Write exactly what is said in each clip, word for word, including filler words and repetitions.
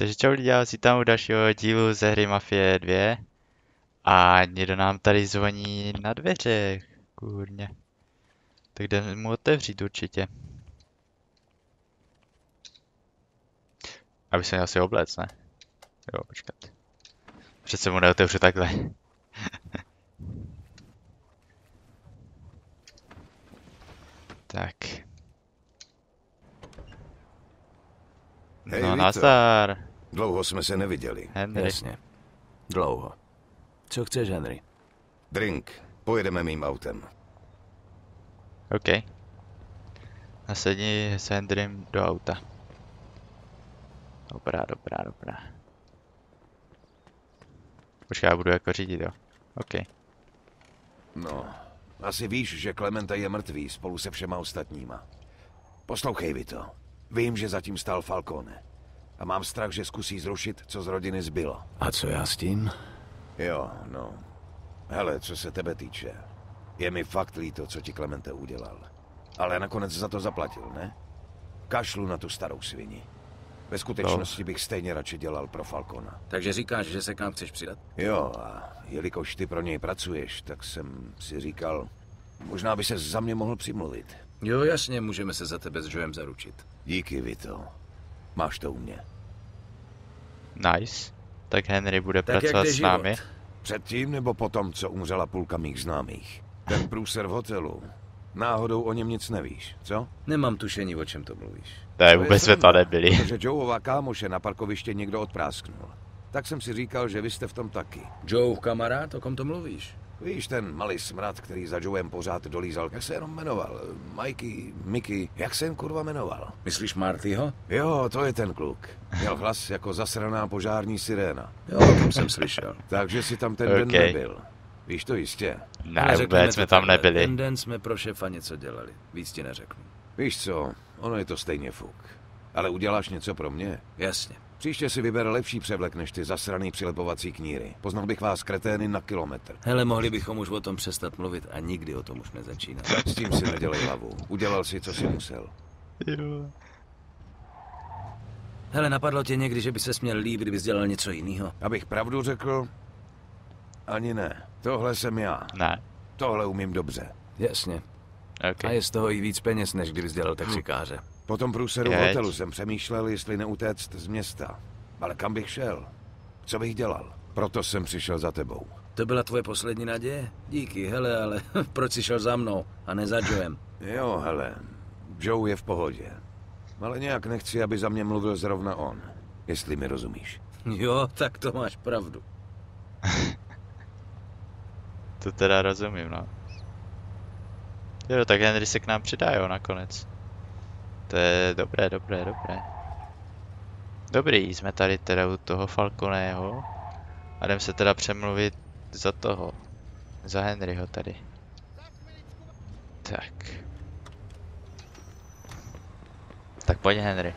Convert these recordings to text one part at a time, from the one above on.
Takže čau lidi, já vás vítám u dalšího dílu ze hry Mafie dva. A někdo nám tady zvoní na dveře, kurně. Tak jdeme mu otevřít určitě. Aby se měl asi oblec, ne? Jo, počkat. Přece mu neotevřu takhle. Tak. Hej, no, nazdar. Dlouho jsme se neviděli. Henry. Jasně. Dlouho. Co chceš, Henry? Drink. Pojedeme mým autem. OK. Nasedni s Henrym do auta. Dobrá, dobrá, dobrá. Počkej, já budu jako řídit, jo. OK. No, asi víš, že Clemente je mrtvý spolu se všema ostatníma. Poslouchej vy to. Vím, že zatím stál Falcone. A mám strach, že zkusí zrušit, co z rodiny zbylo. A co já s tím? Jo, no. Hele, co se tebe týče. Je mi fakt líto, co ti Clemente udělal. Ale nakonec za to zaplatil, ne? Kašlu na tu starou svini. Ve skutečnosti bych stejně radši dělal pro Falcona. Takže říkáš, že se k nám chceš přidat? Jo, a jelikož ty pro něj pracuješ, tak jsem si říkal, možná by se za mě mohl přimluvit. Jo, jasně, můžeme se za tebe s Joem zaručit. Díky, Vito. Máš to u mě. Nice. Tak Henry bude tak pracovat s námi. Předtím nebo potom, co umřela půlka mých známých? Ten průser v hotelu. Náhodou o něm nic nevíš, co? Nemám tušení, o čem to mluvíš. Tak vůbec jsme to nebyli. Protože Joeova kámoše na parkoviště někdo odprásknul. Tak jsem si říkal, že vy jste v tom taky. Joe, kamarád, o kom to mluvíš? Víš, ten malý smrad, který za Joem pořád dolízal. Jak se jenom jmenoval? Mikey, Mickey, jak se jen kurva jmenoval? Myslíš Martyho? Jo, to je ten kluk. Měl hlas jako zasraná požární siréna. Jo, o tom jsem slyšel. Takže si tam ten okay. den nebyl. Víš to jistě. Ne, vůbec jsme tam nebyli. Ten den jsme pro šefa něco dělali. Víc ti neřeknu. Víš co, ono je to stejně fuk. Ale uděláš něco pro mě? Jasně. Příště si vyber lepší převlek než ty zasraný přilepovací kníry. Poznal bych vás kretény na kilometr. Hele, mohli bychom už o tom přestat mluvit a nikdy o tom už nezačínat. S tím si nedělej hlavu. Udělal si, co si musel. Jo. Hele, napadlo tě někdy, že by se směl líbit, kdybys dělal něco jiného? Abych pravdu řekl, ani ne. Tohle jsem já. Ne. Tohle umím dobře. Jasně. Okay. A je z toho i víc peněz, než kdybys dělal taxikáře. Hm. Po tom průseru v hotelu jsem přemýšlel, jestli neutéct z města. Ale kam bych šel? Co bych dělal? Proto jsem přišel za tebou. To byla tvoje poslední naděje? Díky, hele, ale proč jsi šel za mnou a ne za Joem? Jo, hele, Joe je v pohodě. Ale nějak nechci, aby za mě mluvil zrovna on. Jestli mi rozumíš. Jo, tak to máš pravdu. To teda rozumím, no. Jo, tak Henry se k nám přidá, jo, nakonec. To je dobré, dobré, dobré. Dobrý, jsme tady teda u toho Falconeho. A jdem se teda přemluvit za toho. Za Henryho tady. Tak. Tak pojď, Henry.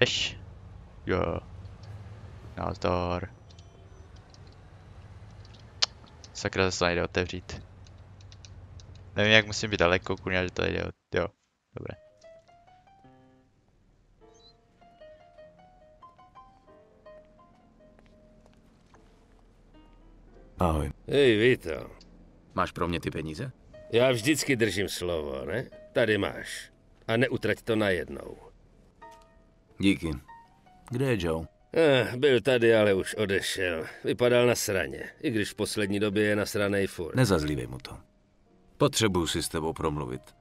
Eš. Jo. Nazdor. Sakra, zase to nejde otevřít. Nevím, jak musím být daleko, kurňa, že to nejde od... Jo, dobré. Ahoj. Hej, Vito. Máš pro mě ty peníze? Já vždycky držím slovo, ne? Tady máš. A neutrať to najednou. Díky. Kde je Joe? Eh, byl tady, ale už odešel. Vypadal na sraně, i když v poslední době je nasranej furt. Nezazlívej mu to. Potřebuju si s tebou promluvit.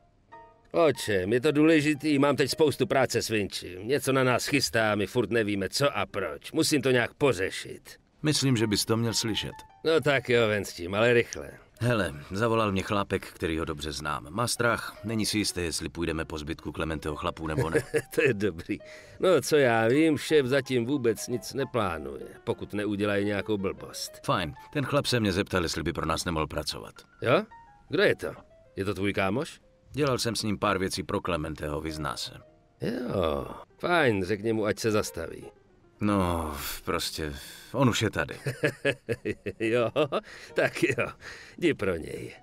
O čem? Je to důležitý, mám teď spoustu práce s Vinci. Něco na nás chystá, my furt nevíme co a proč. Musím to nějak pořešit. Myslím, že bys to měl slyšet. No tak jo, ven s tím, ale rychle. Hele, zavolal mě chlápek, který ho dobře znám. Má strach, není si jisté, jestli půjdeme po zbytku Clementeho chlapu nebo ne. To je dobrý. No co já vím, šéf zatím vůbec nic neplánuje, pokud neudělají nějakou blbost. Fajn, ten chlap se mě zeptal, jestli by pro nás nemohl pracovat. Jo? Kdo je to? Je to tvůj kámoš? Dělal jsem s ním pár věcí pro Clementeho, vyzná se. Jo, fajn, řekni mu, ať se zastaví. No, prostě, on už je tady. Jo, tak jo, jdi pro něj.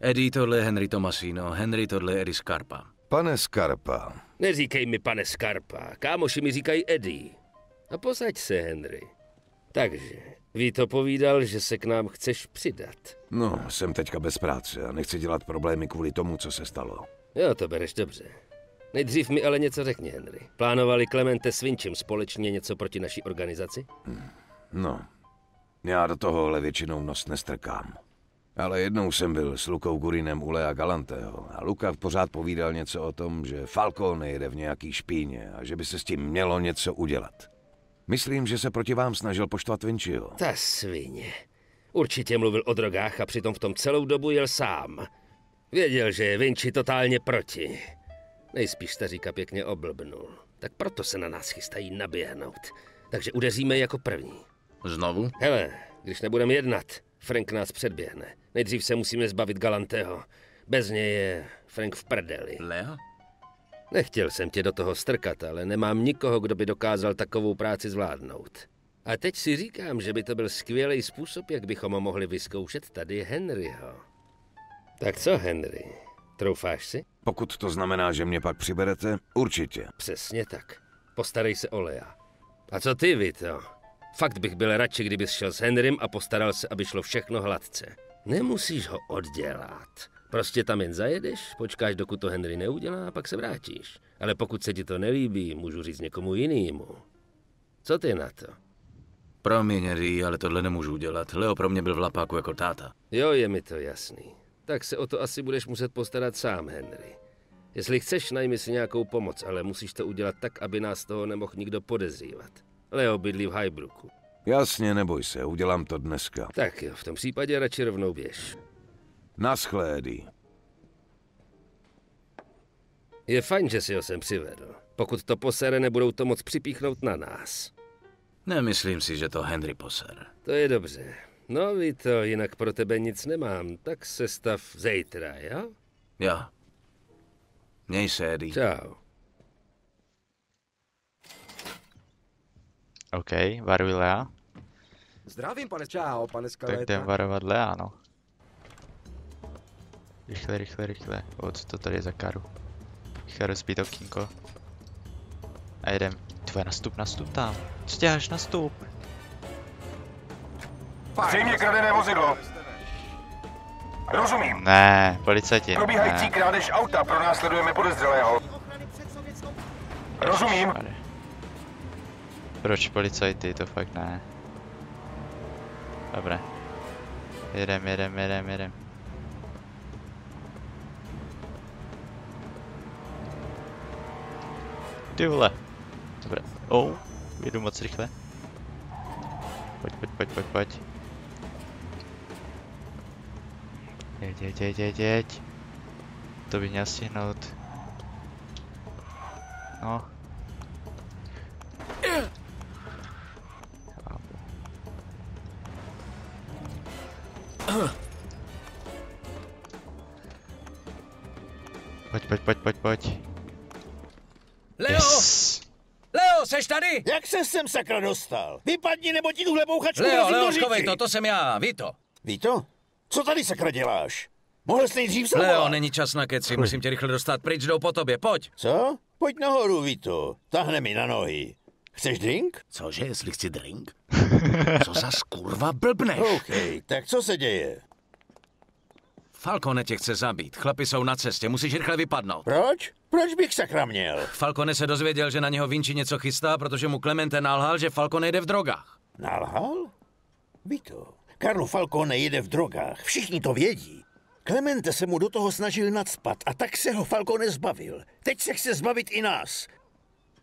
Eddie, tohle je Henry Tomasino, Henry, tohle je Eddie Scarpa. Pane Scarpa. Neříkej mi pane Scarpa, kámoši mi říkají Eddie. A posaď se, Henry. Takže, Vito povídal, že se k nám chceš přidat. No, jsem teďka bez práce a nechci dělat problémy kvůli tomu, co se stalo. Jo, to bereš dobře. Nejdřív mi ale něco řekni, Henry. Plánovali Clemente s Vincim společně něco proti naší organizaci? Hmm. No, já do tohohle většinou nos nestrkám. Ale jednou jsem byl s Lukou Gurinem u Lea Galanteho a Luka pořád povídal něco o tom, že Falcone jede v nějaký špíně a že by se s tím mělo něco udělat. Myslím, že se proti vám snažil poštvat Vinciho. Ta svině. Určitě mluvil o drogách a přitom v tom celou dobu jel sám. Věděl, že je Vinci totálně proti. Nejspíš staříka pěkně oblbnul. Tak proto se na nás chystají naběhnout. Takže udeříme jako první. Znovu? Hele, když nebudeme jednat, Frank nás předběhne. Nejdřív se musíme zbavit Galanteho. Bez něj je Frank v prdeli. Leo? Nechtěl jsem tě do toho strkat, ale nemám nikoho, kdo by dokázal takovou práci zvládnout. A teď si říkám, že by to byl skvělý způsob, jak bychom ho mohli vyzkoušet tady Henryho. Tak co, Henry? Troufáš si? Pokud to znamená, že mě pak přiberete, určitě. Přesně tak. Postarej se o Lea. A co ty, Vito? Fakt bych byl radši, kdybys šel s Henrym a postaral se, aby šlo všechno hladce. Nemusíš ho oddělat. Prostě tam jen zajedeš, počkáš, dokud to Henry neudělá a pak se vrátíš. Ale pokud se ti to nelíbí, můžu říct někomu jinému. Co ty na to? Promiň, Henry, ale tohle nemůžu udělat. Leo pro mě byl v lapáku jako táta. Jo, je mi to jasný. Tak se o to asi budeš muset postarat sám, Henry. Jestli chceš, najmi si nějakou pomoc, ale musíš to udělat tak, aby nás z toho nemohl nikdo podezřívat. Leo bydlí v Highbrooku. Jasně, neboj se, udělám to dneska. Tak jo, v tom případě radši rovnou běž. Naschle, Eddie. Je fajn, že si ho sem přivedl. Pokud to posere, nebudou to moc připíchnout na nás. Nemyslím si, že to Henry poser. To je dobře. No, Vito, jinak pro tebe nic nemám, tak se stav zítra, jo? Jo. Měj se, Eddie. Čau. OK, varuj Lea. Zdravím, pane. Čau, pane Skaleta. Tak jdem varovat Lea, no. Rychle, rychle, rychle. O, co to tady je za karu? Rychle rozbít okýnko. A jedem. Tvoje nastup, nastup tam. Co děláš, nastup? Zřejmě kradené vozidlo. Rozumím. Ne, policajti. Probíhající krádež auta, pronásledujeme podezřelého. Rozumím. Ježišmary. Proč policajti, to fakt ne. Dobré. Jedem, jedem, jedem, jedem. Ty vole. Dobré. Oh, jedu moc rychle. Pojď, pojď, pojď, pojď, pojď. Jeď, jeď, jeď, jeď, jeď. To bych měl stihnout. No. Pojď, pojď, pojď, pojď, pojď. Leo! Yes. Leo, seš tady? Jak se sem sakra dostal? Vypadni, nebo ti tuhle bouchačku Leo, Leo, schovej to, to jsem já, Vito. Vito? Co tady sakra děláš? Mohl jsi nejdřív zavolal. Leo, není čas na keci, musím tě rychle dostat pryč, jdou po tobě, pojď. Co? Pojď nahoru, Vito, tahne mi na nohy. Chceš drink? Cože, jestli chci drink? Co za skurva blbneš? Okej, tak co se děje? Falcone tě chce zabít, chlapi jsou na cestě, musíš rychle vypadnout. Proč? Proč bych sakra měl? Falcone se dozvěděl, že na něho Vinci něco chystá, protože mu Clemente nalhal, že Falcone jde v drogách. Nalhal? Vito, Carlo Falcone jede v drogách, všichni to vědí. Clemente se mu do toho snažil nadspat a tak se ho Falcone zbavil. Teď se chce zbavit i nás,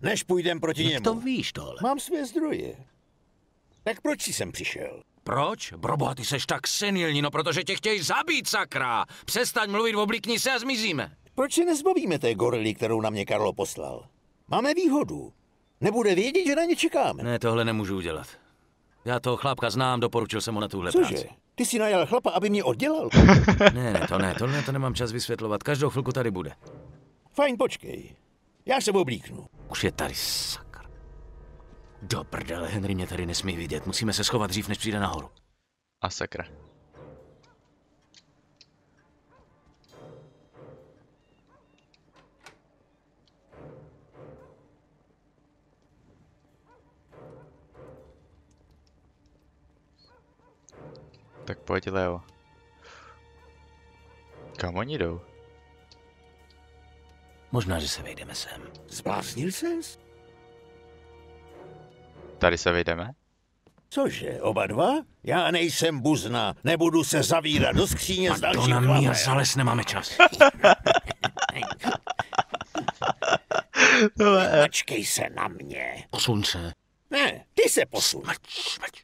než půjdem proti němu. Jak to víš tohle? Mám své zdroje. Tak proč jsi sem přišel? Proč? Broboha, ty seš tak senilní, no protože tě chtějí zabít, sakra! Přestaň mluvit, oblikni se a zmizíme. Proč se nezbavíme té gorily, kterou na mě Carlo poslal? Máme výhodu. Nebude vědět, že na ně čekáme. Ne, tohle nemůžu udělat. Já toho chlapka znám, doporučil jsem mu na tuhle Cože? práci. Ty jsi najal chlapa, aby mě oddělal? ne, ne, to ne, tohle to nemám čas vysvětlovat. Každou chvilku tady bude. Fajn, počkej. Já se oblíknu. Už je tady, sakra. Do prdele, Henry mě tady nesmí vidět. Musíme se schovat dřív, než přijde nahoru. A sakra. tak pojď, Leo. Kam oni jdou? Možná, že se vejdeme sem. Zbláznil ses? Tady se vejdeme? Cože, oba dva? Já nejsem buzna, nebudu se zavírat do skříně s dalším chlapem. To na mě zales, nemáme čas. Mačkej se na mě. Posun se. Ne, ty se posun. Mač, mač.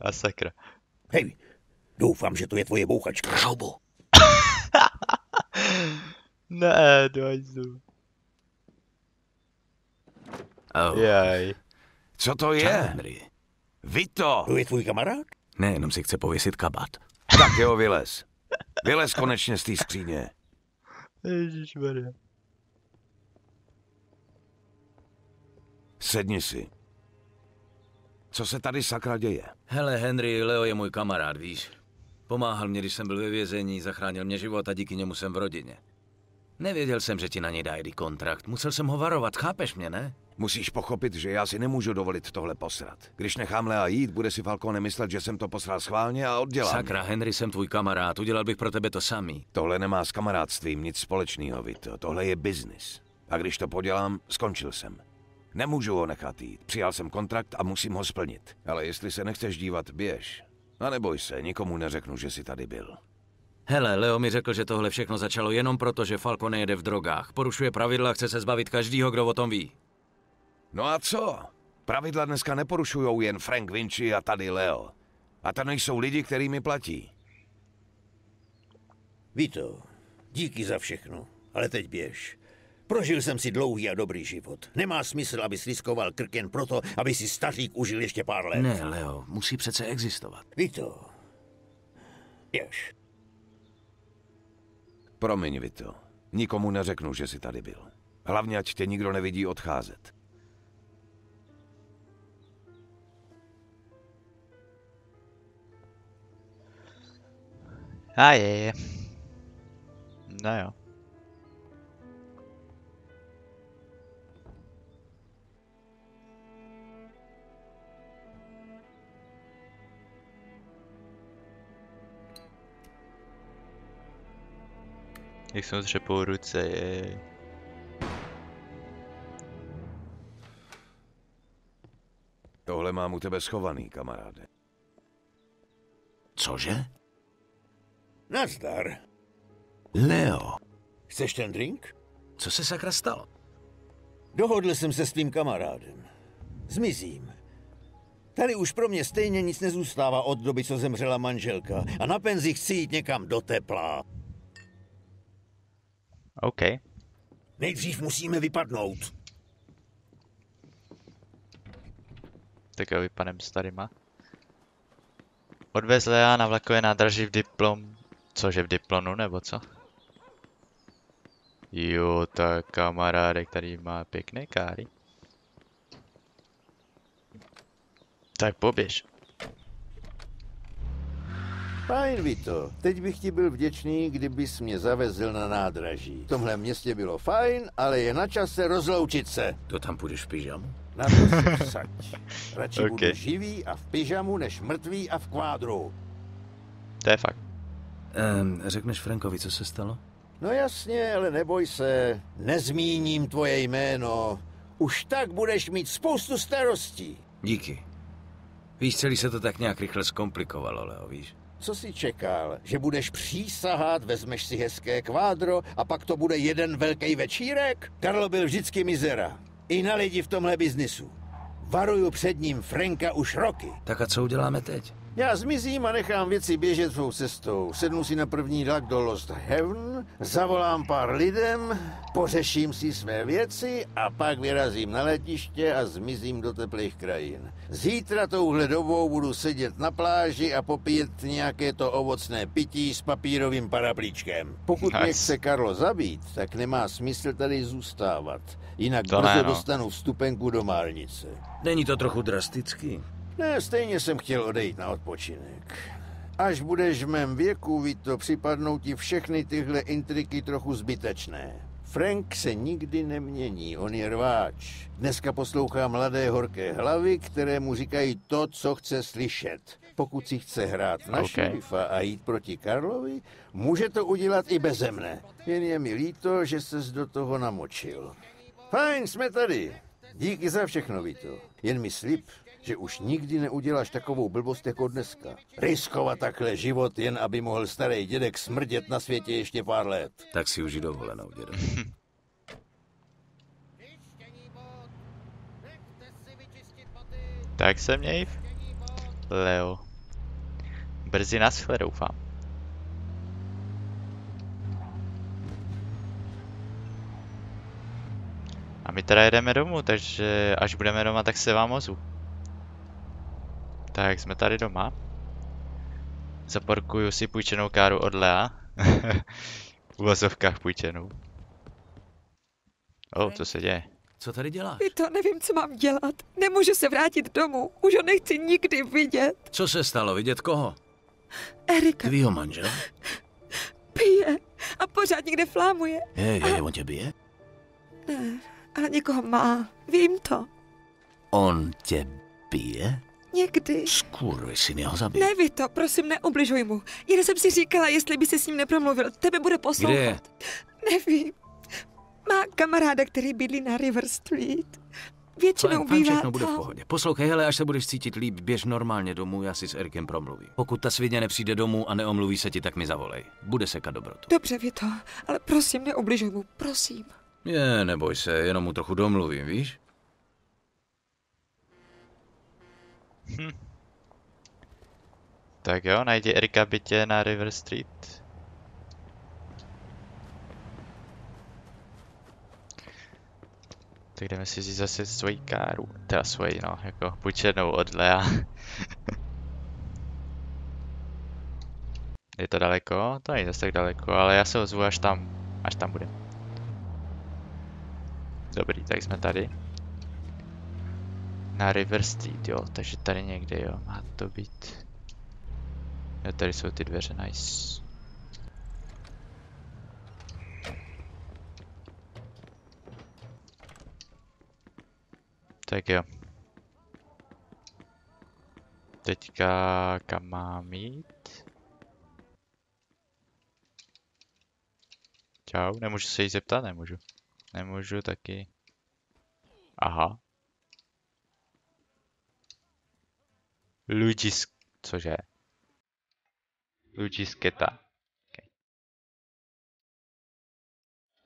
A sakra. Hej, doufám, že to je tvoje bouchačka. Šoubu. Ne, dojdu. Oh. Jaj. Co to je? Henry. Vito! To je tvůj kamarád? Ne, jenom si chce pověsit kabát. Tak jo, vylez. Vylez konečně z té skříně. Ježišmarja. Sedni si. Co se tady sakra děje? Hele, Henry, Leo je můj kamarád, víš. Pomáhal mě, když jsem byl ve vězení, zachránil mě život a díky němu jsem v rodině. Nevěděl jsem, že ti na něj dají kontrakt. Musel jsem ho varovat, chápeš mě, ne? Musíš pochopit, že já si nemůžu dovolit tohle posrat. Když nechám Lea jít, bude si Falcone myslet, že jsem to posral schválně a oddělám. Sakra, Henry, jsem tvůj kamarád, udělal bych pro tebe to samý. Tohle nemá s kamarádstvím nic společného, Vito. Tohle je biznis. A když to podělám, skončil jsem. Nemůžu ho nechat jít. Přijal jsem kontrakt a musím ho splnit. Ale jestli se nechceš dívat, běž. A neboj se, nikomu neřeknu, že jsi tady byl. Hele, Leo mi řekl, že tohle všechno začalo jenom proto, že Falcone jede v drogách. Porušuje pravidla, chce se zbavit každýho, kdo o tom ví. No a co? Pravidla dneska neporušujou jen Frank Vinci a tady Leo. A to nejsou lidi, který mi platí. Vito, díky za všechno, ale teď běž. Prožil jsem si dlouhý a dobrý život. Nemá smysl, aby sliskoval krk jen proto, aby si stařík užil ještě pár let. Ne, Leo, musí přece existovat. Vito, běž. Promiň, Vito. Nikomu neřeknu, že jsi tady byl. Hlavně, ať tě nikdo nevidí odcházet. A je, je. No jo. Jak jsem zřepou ruce, jej. Tohle mám u tebe schovaný, kamaráde. Cože? Nazdar. Leo. Chceš ten drink? Co se sakra stalo? Dohodl jsem se s tvým kamarádem. Zmizím. Tady už pro mě stejně nic nezůstává od doby, co zemřela manželka. A na penzi chci jít někam do tepla. OK. Nejdřív musíme vypadnout. Tak jo, vypadnem s tadyma. Odvez Lea na vlakové nádraží v diplom... Cože, v diplonu, nebo co? Jo, tak kamarádek tady má pěkné káry. Tak poběž. Fajn, Vito, teď bych ti byl vděčný, kdybys mě zavezl na nádraží. V tomhle městě bylo fajn, ale je na čase rozloučit se. To tam půjdeš v pyžamu? Na to si vsaď. Radši okay. Budu živý a v pyžamu, než mrtvý a v kvádru. To je fakt. Um, řekneš Frankovi, co se stalo? No jasně, ale neboj se. Nezmíním tvoje jméno. Už tak budeš mít spoustu starostí. Díky. Víš, celý se to tak nějak rychle zkomplikovalo, Leo, víš? Co jsi čekal? Že budeš přísahat, vezmeš si hezké kvádro a pak to bude jeden velký večírek? Karlo byl vždycky mizera. I na lidi v tomhle biznisu. Varuju před ním Franka už roky. Tak a co uděláme teď? Já zmizím a nechám věci běžet svou cestou. Sednu si na první vlak do Lost Heaven, zavolám pár lidem, pořeším si své věci a pak vyrazím na letiště a zmizím do teplých krajin. Zítra touhle dobou budu sedět na pláži a popít nějaké to ovocné pití s papírovým paraplíčkem. Pokud mě chce Karlo zabít, tak nemá smysl tady zůstávat. Jinak brzo dostanu vstupenku do márnice. Není to trochu drastický? Ne, stejně jsem chtěl odejít na odpočinek. Až budeš v mém věku, Vito, připadnou ti všechny tyhle intriky trochu zbytečné. Frank se nikdy nemění, on je rváč. Dneska poslouchá mladé horké hlavy, které mu říkají to, co chce slyšet. Pokud si chce hrát na okay. šerifa a jít proti Karlovi, může to udělat i beze mne. Jen je mi líto, že ses do toho namočil. Fajn, jsme tady. Díky za všechno, Vito. Jen mi slib, že už nikdy neuděláš takovou blbost jako dneska. Riskovat takhle život, jen aby mohl starý dědek smrdět na světě ještě pár let. Tak si uži dovolenou, dědo. Tak se měj, Leo. Brzy naschle, doufám. A my teda jedeme domů, takže až budeme doma, tak se vám ozvu. Tak jsme tady doma. Zaparkuju si půjčenou káru od Lea. V uvozovkách půjčenou. O, oh, co se děje? Co tady děláš? To nevím, co mám dělat. Nemůžu se vrátit domů. Už ho nechci nikdy vidět. Co se stalo? Vidět koho? Erika. Tvýho manžela? Pije a pořád někde flámuje. Hej, hej, a... on tě bije? Ne, ale někoho má. Vím to. On tě bije? Někdy. Skurvy, syn, jeho zabij. Ne, Vito, prosím, neubližuj mu. Jen jsem si říkala, jestli by se s ním nepromluvil, tebe bude poslouchat. Kde? Nevím. Má kamaráda, který bydlí na River Street. Většinou bývá tam. Všechno bude v pohodě. Poslouchej, hele, až se budeš cítit líp, běž normálně domů, já si s Erikem promluvím. Pokud ta svině nepřijde domů a neomluví se ti, tak mi zavolej. Bude sekat dobrotu. Dobře, Vito, ale prosím, neubližuj mu, prosím. Je, neboj se, jenom mu trochu domluvím, víš? Hm. Tak jo, najdi Erika bytě na River Street. Tak jdeme si vzít zase svoji káru, teda svoji, no, jako půjčenou od Lea. Je to daleko? To není zase tak daleko, ale já se ozvu až tam, až tam bude. Dobrý, tak jsme tady. Na River Street, jo, takže tady někde, jo, má to být. Jo, tady jsou ty dveře, nice. Tak jo. Teďka kam mám jít? Čau, nemůžu se jí zeptat, nemůžu. Nemůžu taky. Aha. Luigi, cože? Luigi Sketa. Okay.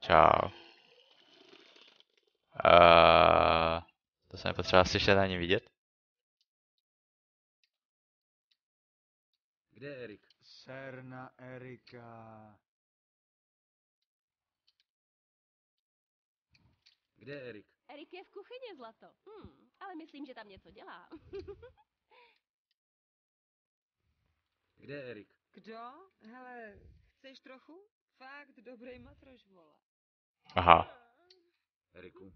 Čau. Uh, to jsem nepotřeboval slyšet ani vidět. Kde je Erik? Serna Erika. Kde je Erik? Erik je v kuchyni, zlato. Hm, ale myslím, že tam něco dělá. Kde je Erik? Kdo? Hele, chceš trochu? Fakt dobrý matroš, vole. Aha. Eriku.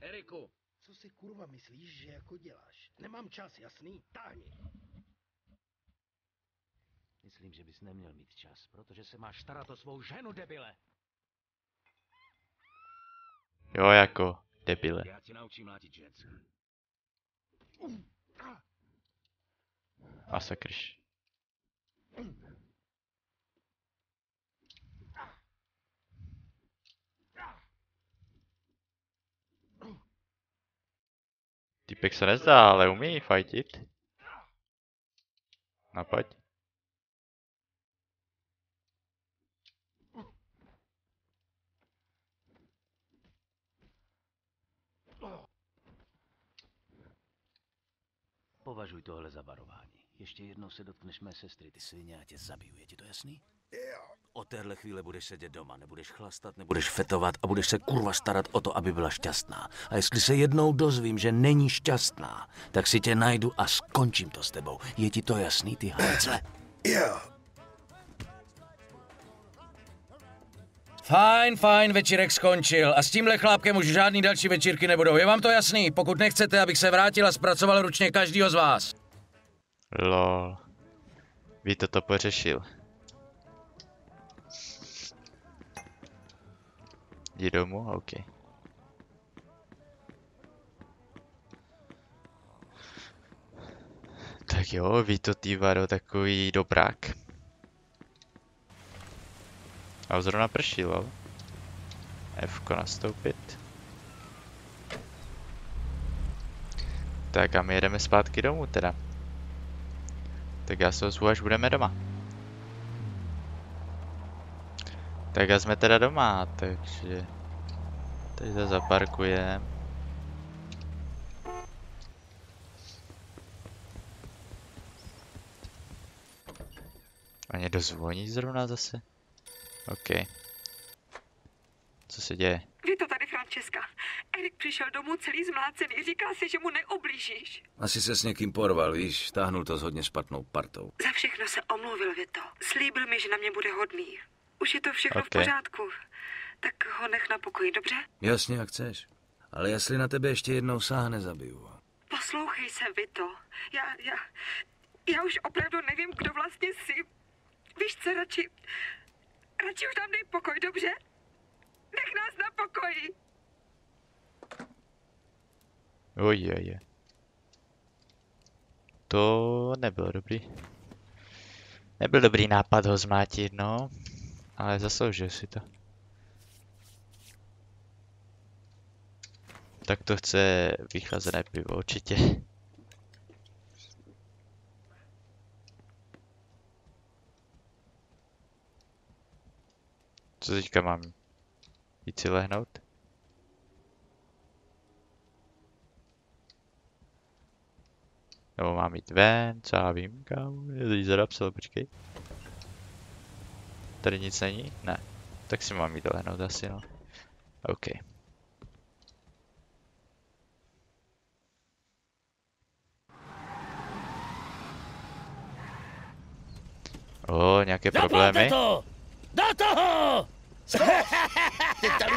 Eriku! Co si kurva myslíš, že jako děláš? Nemám čas, jasný? Táhni! Myslím, že bys neměl mít čas, protože se máš starat o svou ženu, debile! Jo, jako debile. Já ti naučím mlátit žensky. A sakrš. Typek se nezdá, ale umí fajtit. Napad. Považuj tohle za varování. Ještě jednou se dotkneš mé sestry, ty svině, a tě zabiju, je ti to jasný? Od téhle chvíle budeš sedět doma, nebudeš chlastat, nebudeš fetovat a budeš se kurva starat o to, aby byla šťastná. A jestli se jednou dozvím, že není šťastná, tak si tě najdu a skončím to s tebou. Je ti to jasný, ty hajcle? Jo. Fajn, fajn, večírek skončil a s tímhle chlápkem už žádný další večírky nebudou. Je vám to jasný? Pokud nechcete, abych se vrátil a zpracoval ručně každýho z vás. Lol. Víte, to pořešil. jdi domů, ok. Tak jo, ví to ty varo, takový dobrák. A zrovna prší, lol. F-ko nastoupit. Tak a my jedeme zpátky domů teda. Tak já se ozvu, až budeme doma. Tak a jsme teda doma, takže... Teď to zaparkujeme. A někdo zvoní zrovna zase? OK. Co se děje? Je to tady Francesca. Eric přišel domů celý zmlácený, říká si, že mu neoblížíš. Asi se s někým porval, víš, táhnul to s hodně špatnou partou. Za všechno se omluvil, Vito. Slíbil mi, že na mě bude hodný. Už je to všechno okay. V pořádku. Tak ho nech na pokoji, dobře? Jasně, jak chceš. Ale jestli na tebe ještě jednou sáhne, zabiju ho. Poslouchej se, Vito. Já, já, já už opravdu nevím, kdo vlastně jsi. Víš co, radši, radši už tam dej pokoj, dobře? Nech nás na pokoji. Ojeje. To nebyl dobrý. Nebyl dobrý nápad ho zmlátit, no. Ale zasloužil si to. Tak to chce vychlazené pivo, určitě. Co teďka mám? Jít si lehnout? Nebo mám jít ven, co já vím, kámo, já to jí zadapsal, počkej. Tady nic není? Ne. Tak si mám jít lehnout asi, no. OK. O, nějaké problémy? Do toho!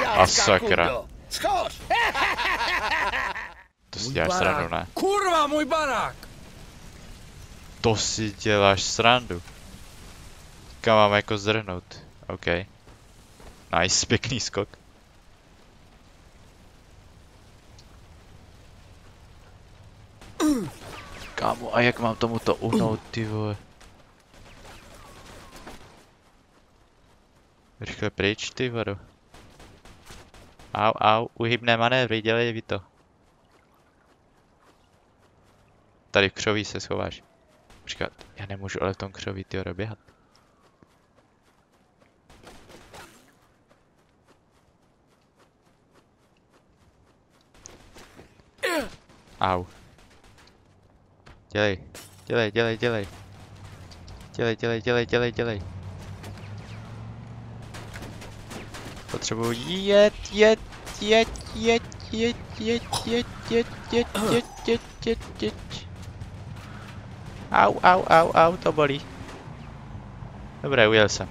A sakra. Skoč! To si děláš srandu, ne? Kurva, můj barák! To si děláš srandu. Kam mám jako zdrhnout? OK. Nice, pěkný skok. Kámo, a jak mám tomu to uhnout, ty vole? Rychle pryč, ty vado. Au, au, uhybné manévry, dělej vy to. Tady v křoví se schováš. Počkat, já nemůžu ale v tom křoví, ty vado, běhat. Au. Dělej, dělej, dělej, dělej. Dělej, dělej, dělej, dělej, dělej. Potřebuji jet, jet, jet, jet, jet, jet, jet, jet, jet, jet, jet, jet, jet. Au, au, au, au, to bolí. Dobré, ujel jsem.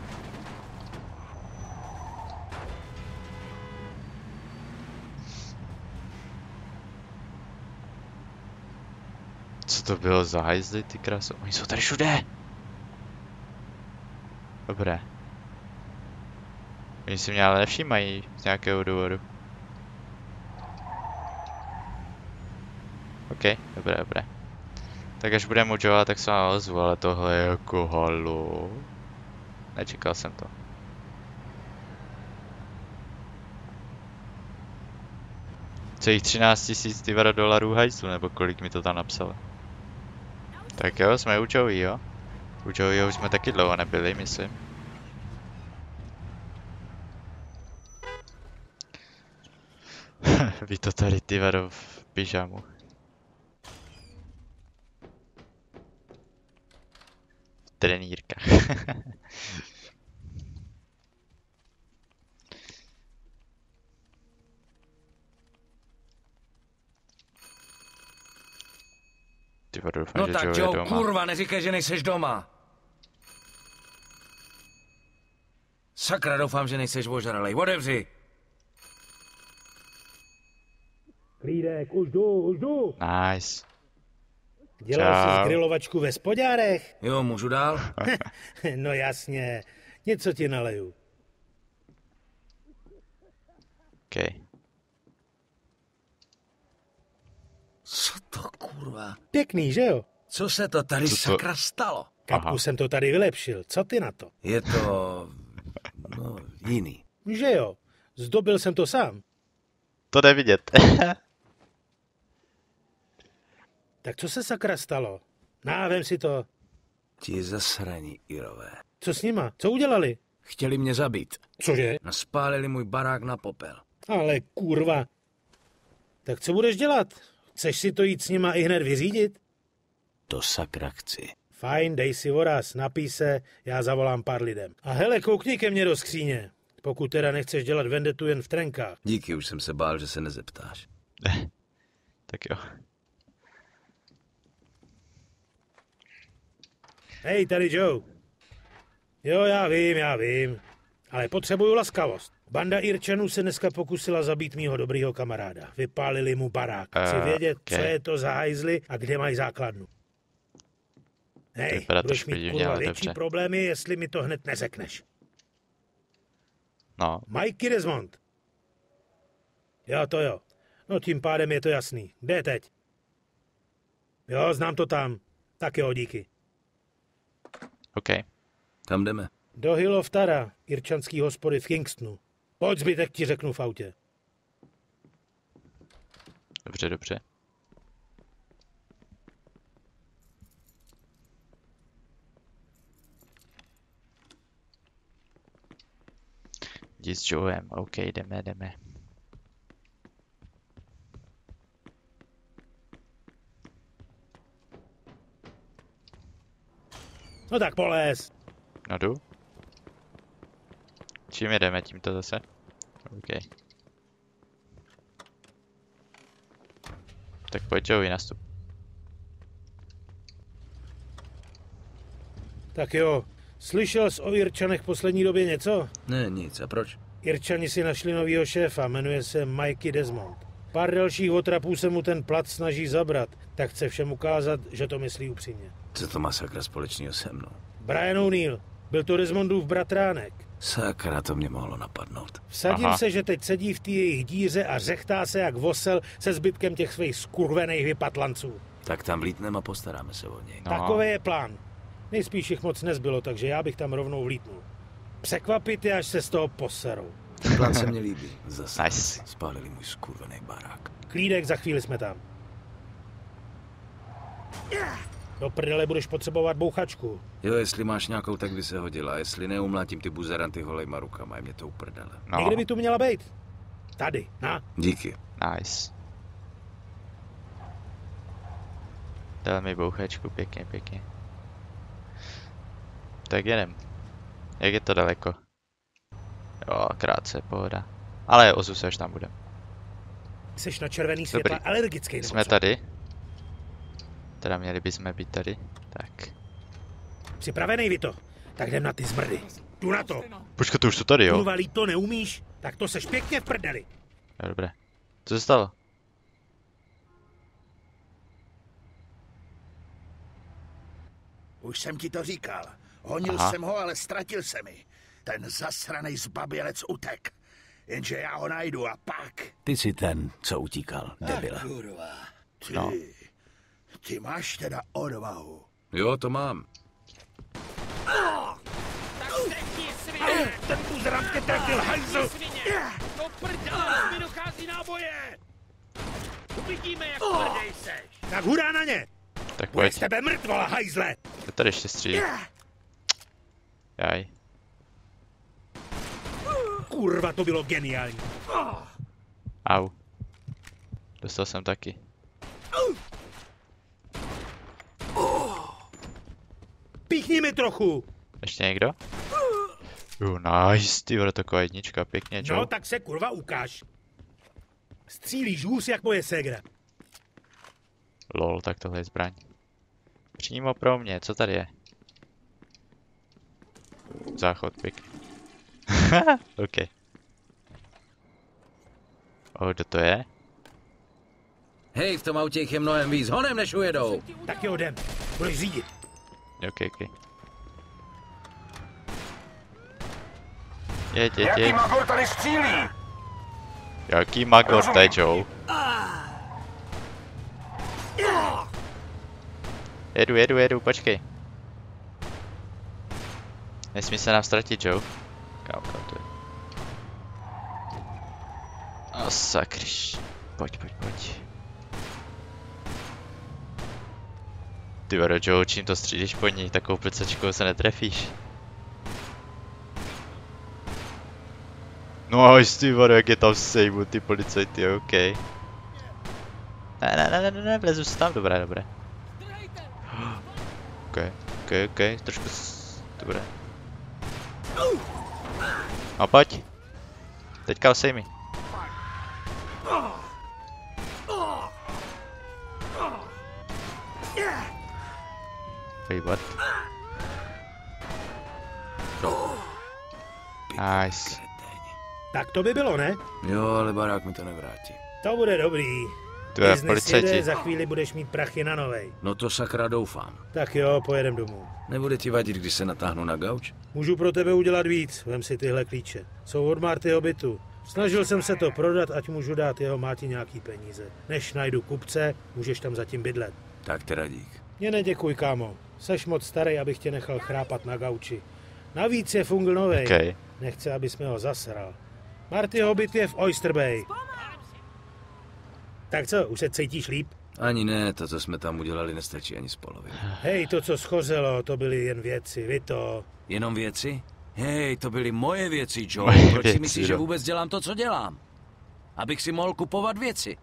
Co to bylo za hajzly, ty krásy? Oni jsou tady všude! Dobré. Oni si mě ale nevšímají z nějakého důvodu. OK, dobré, dobré. Tak až budeme mučovat, tak se vám ozvu, ale tohle je jako halo. Nečekal jsem to. Celých třináct tisíc dolarů hajzlu, nebo kolik mi to tam napsalo. Tak jo, jsme u Joey, jo. U Joeyho už jsme taky dlouho nebyli, myslím. Vy to tady, ty vado, v pyžamu. V trenýrkách. Ty vado, doufám, no že tak, Joe, doma. Kurva, neříkej, že nejseš doma. Sakra, doufám, že nejseš ožralej. Odevři. Klídek, už jdu, už jdu. Nice. Dělal jsi grilovačku ve Spodárech? Jo, můžu dál? No jasně, něco ti naleju. Okej. Okay. Co to kurva? Pěkný, že jo? Co se to tady to... sakra stalo? Kapku jsem to tady vylepšil, co ty na to? Je to... no, jiný. Že jo, zdobil jsem to sám. To jde vidět. Tak co se sakra stalo? Návem si to. Ti zasraní Irové. Co s nima? Co udělali? Chtěli mě zabít. Cože? Naspálili můj barák na popel. Ale kurva. Tak co budeš dělat? Chceš si to jít s nima i hned vyřídit? To sakra chci. Fajn, dej si voraz, napij se, já zavolám pár lidem. A hele, koukni ke mně do skříně. Pokud teda nechceš dělat vendetu jen v trenkách. Díky, už jsem se bál, že se nezeptáš. Tak jo. Hej, tady Joe. Jo, já vím, já vím. Ale potřebuju laskavost. Banda Irčanů se dneska pokusila zabít mýho dobrýho kamaráda. Vypálili mu barák. Chci vědět, okay. Co je to za hajzly a kde mají základnu. Hej, budeš mít kurva větší problémy, jestli mi to hned neřekneš. No. Mickey Desmond. Jo, to jo. No tím pádem je to jasný. Kde teď? Jo, znám to tam. Tak jo, díky. OK. Tam jdeme. Do Hill of Tara, irčanský hospody v Kingstonu. Pojď, zbytek ti řeknu v autě. Dobře, dobře. Jdi s Joem, OK, jdeme, jdeme. No tak polez. No jdu. Čím jedeme tímto zase? OK. Tak pojď Joey, nastup. Tak jo. Slyšel jsi o Irčanech poslední době něco? Ne, nic. A proč? Irčani si našli novýho šéfa, jmenuje se Mickey Desmond. Pár dalších otrapů se mu ten plat snaží zabrat, tak chce všem ukázat, že to myslí upřímně. Co to má sakra společného se mnou? Brian O'Neill. Byl to Desmondův bratránek. Sakra, to mě mohlo napadnout. Vsadím Aha. se, že teď sedí v té jejich díře a řechtá se jak vosel se zbytkem těch svých skurvených vypatlanců. Tak tam vlítneme a postaráme se o něj. No. Takový je plán. Nejspíš jich moc nezbylo, takže já bych tam rovnou vlítnul. Překvapit je, až se z toho poserou. Plán se mě líbí. Zase nice. Spálili můj skurvený barák. Klídek, za chvíli jsme tam. Do prdele budeš potřebovat bouchačku. Jo, jestli máš nějakou, tak by se hodila. Jestli neumlátím ty buzeranty holejma rukama, je mě to uprdele. No. Někde by tu měla být. Tady, na. Díky. Nice. Dal mi bouchačku, pěkně, pěkně. Tak jedem. Jak je to daleko? Jo, krátce, pohoda. Ale Ozu se až tam budem. Jseš na červený světla alergický. Jsme tady. Teda měli bychom být tady. Tak. Připravený, Vito. Tak jdem na ty zmrdy. Tu na to. Počkej, to už jsou tady, jo? Kurvalí to neumíš? Tak to seš pěkně v prdeli. Jo, dobré. Co se stalo? Už jsem ti to říkal. Honil Aha. jsem ho, ale ztratil se mi. Ten zasranej zbabělec utek. Jenže já ho najdu a pak... Ty jsi ten, co utíkal, debile. A kurva, ty... No. Ty máš teda odvahu. Jo, to mám. Ah! Tak stechni, svině! Ten buzerant tě trefil, hajzl! Do prdele, mi dochází náboje! Uvidíme, jak tvrdej seš. Tak hurá na ně! Tak pojď. Bude z tebe mrtvola, hajzle! To tady ještě střílí. Jaj. Kurva, to bylo geniální. Au. Dostal jsem taky. Píchni mi trochu. Ještě někdo? Uh, nice, ty vole, taková jednička, pěkně, čau. No, tak se kurva ukáž. Střílíš hůř jak moje ségra. Lol, tak tohle je zbraň. Přímo pro mě, co tady je? Záchod, pěkně. OK. O, kdo to je? Hej, v tom autě jich je mnohem víc, honem než ujedou. Tak jo, jdem, budeš řídit. OK, OK. Jeď, jeď, jeď. Jaký magor tady střílí? Jaký magor tečou. Jedu, jedu, jedu, počkej. Nesmí se nám ztratit, Joe. Kam, kam to je? A sakryš. Pojď, pojď, pojď. Ty vado, Joe, čím to střídíš po ní? Takovou plicačkou se netrefíš. No ahoj, ty vado, jak je tam sejmu, ty policajty, OK. Ne, ne, ne, ne, ne, vlezu se tam, dobré, dobré. OK, OK, OK, trošku s... dobré. A pojď. Teďka osejmi. Wait, what? No. Nice. Tak to by bylo, ne? Jo, ale barák mi to nevrátí. To bude dobrý. Tvoje policajti. Za chvíli budeš mít prachy na novej. No to sakra doufám. Tak jo, pojedem domů. Nebude ti vadit, když se natáhnu na gauč? Můžu pro tebe udělat víc, vem si tyhle klíče. Jsou od Martyho bytu. Snažil jsem se to prodat, ať můžu dát jeho máti nějaký peníze. Než najdu kupce, můžeš tam zatím bydlet. Tak teda dík. Mě neděkuj, kámo. Seš moc starý, abych tě nechal chrápat na gauči. Navíc je fungl novej. Okay. Nechce, aby jsme ho zasral. Martyho byt je v Oyster Bay. Tak co, už se cítíš líp? Ani ne, to, co jsme tam udělali, nestačí ani z poloviny. Hej, to, co schozelo, to byly jen věci, vy to... Jenom věci? Hej, to byly moje věci, Joe. Moje Proč věci, si myslíš, že vůbec dělám to, co dělám? Abych si mohl kupovat věci.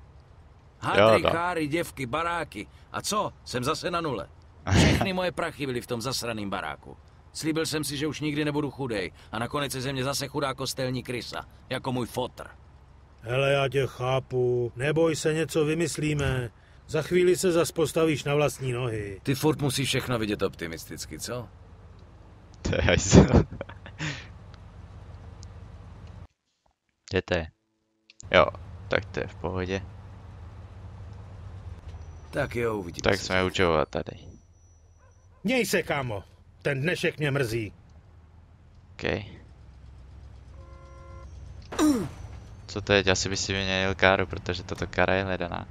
Hadry, káry, děvky, baráky. A co? Jsem zase na nule. Všechny moje prachy byly v tom zasraným baráku. Slíbil jsem si, že už nikdy nebudu chudej. A nakonec je ze mě zase chudá kostelní krysa. Jako můj fotr. Hele, já tě chápu. Neboj se, něco vymyslíme. Za chvíli se zas postavíš na vlastní nohy. Ty furt musíš všechno vidět optimisticky, co? To je hajzl. Kde to je? Jo, tak to je v pohodě. Tak jo, uvidíme. Tak jsme učovat tady. Měj se, kámo. Ten dnešek mě mrzí. OK. Co teď? Asi by si vyměnil káru, protože tato kára je hledaná.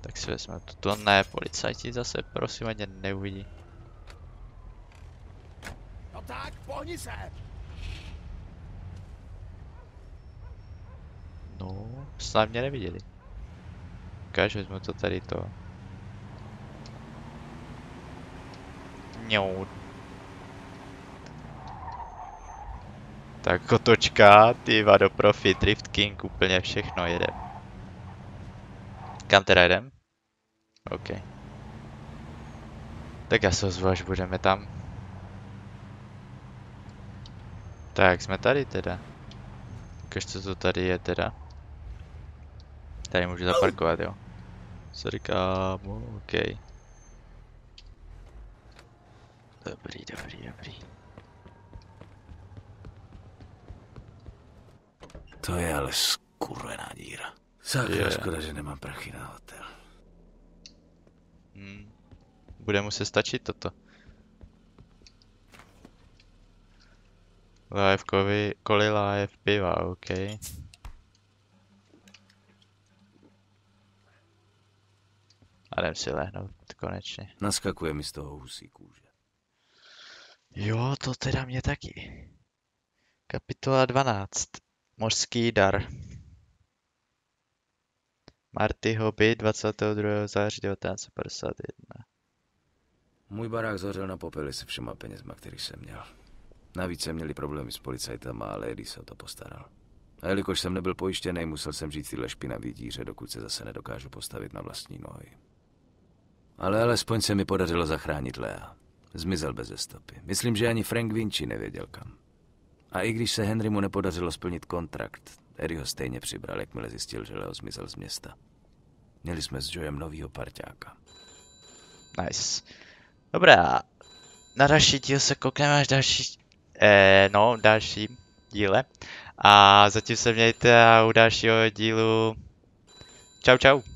Tak si vezmeme tuto. Ne, policajti zase, prosím, ani neuvidí. No tak, pohni se! No, snad mě neviděli. Ukážu, vezmu to tady to. Ňou. Tak otočka, ty vado, profi, Drift King, úplně všechno jede. Kam teda jdem? OK. Tak já se ozvu, až budeme tam. Tak, jsme tady teda. Ukaž, co to tady je teda. Tady můžu zaparkovat, jo. Co říkám, OK. Dobrý, dobrý, dobrý. To je ale skurvená díra. Sakra, škoda, že nemám prachy na hotel. Hmm. Bude mu se stačit toto. Live kovy, koli live piva, OK. A jdem si lehnout konečně. Naskakuje mi z toho husí kůže. Jo, to teda mě taky. Kapitola dvanáct. Mořský dar. Marty Hobby, dvacátého druhého září devatenáct set padesát jedna. Můj barák zhořel na popeli se všema penězma, který jsem měl. Navíc jsem měli problémy s policajtama, ale Eddie se o to postaral. A jelikož jsem nebyl pojištěný, musel jsem žít tyhle špinavý díře, dokud se zase nedokážu postavit na vlastní nohy. Ale alespoň se mi podařilo zachránit Lea. Zmizel beze stopy. Myslím, že ani Frank Vinci nevěděl kam. A i když se Henrymu nepodařilo splnit kontrakt, Eddie ho stejně přibral, jakmile zjistil, že Leo zmizel z města. Měli jsme s Joem novýho parťáka. Nice. Dobrá. Na další díl se koukneme až další... Eh, no, další díle. A zatím se mějte a u dalšího dílu... Čau, čau.